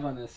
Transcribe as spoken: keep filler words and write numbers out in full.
sábanas.